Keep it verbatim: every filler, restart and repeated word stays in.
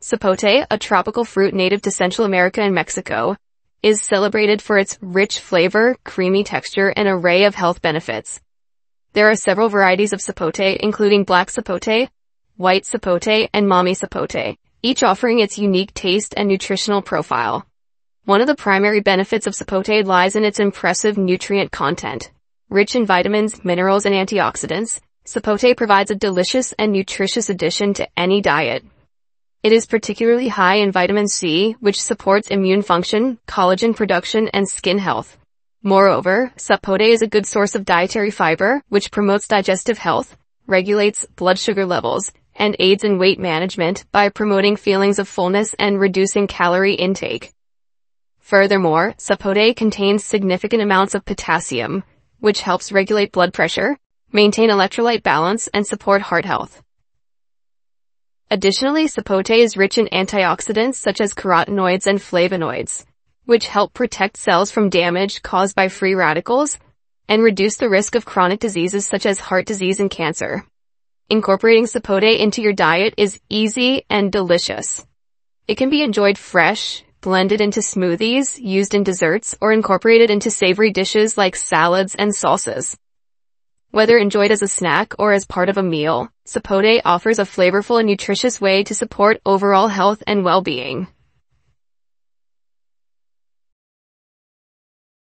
Sapote, a tropical fruit native to Central America and Mexico, is celebrated for its rich flavor, creamy texture, and array of health benefits. There are several varieties of sapote, including black sapote, white sapote, and mami sapote, each offering its unique taste and nutritional profile. One of the primary benefits of sapote lies in its impressive nutrient content. Rich in vitamins, minerals, and antioxidants, sapote provides a delicious and nutritious addition to any diet. It is particularly high in vitamin C, which supports immune function, collagen production, and skin health. Moreover, sapote is a good source of dietary fiber, which promotes digestive health, regulates blood sugar levels, and aids in weight management by promoting feelings of fullness and reducing calorie intake. Furthermore, sapote contains significant amounts of potassium, which helps regulate blood pressure, maintain electrolyte balance, and support heart health. Additionally, sapote is rich in antioxidants such as carotenoids and flavonoids, which help protect cells from damage caused by free radicals and reduce the risk of chronic diseases such as heart disease and cancer. Incorporating sapote into your diet is easy and delicious. It can be enjoyed fresh, blended into smoothies, used in desserts, or incorporated into savory dishes like salads and salsas. Whether enjoyed as a snack or as part of a meal, sapote offers a flavorful and nutritious way to support overall health and well-being.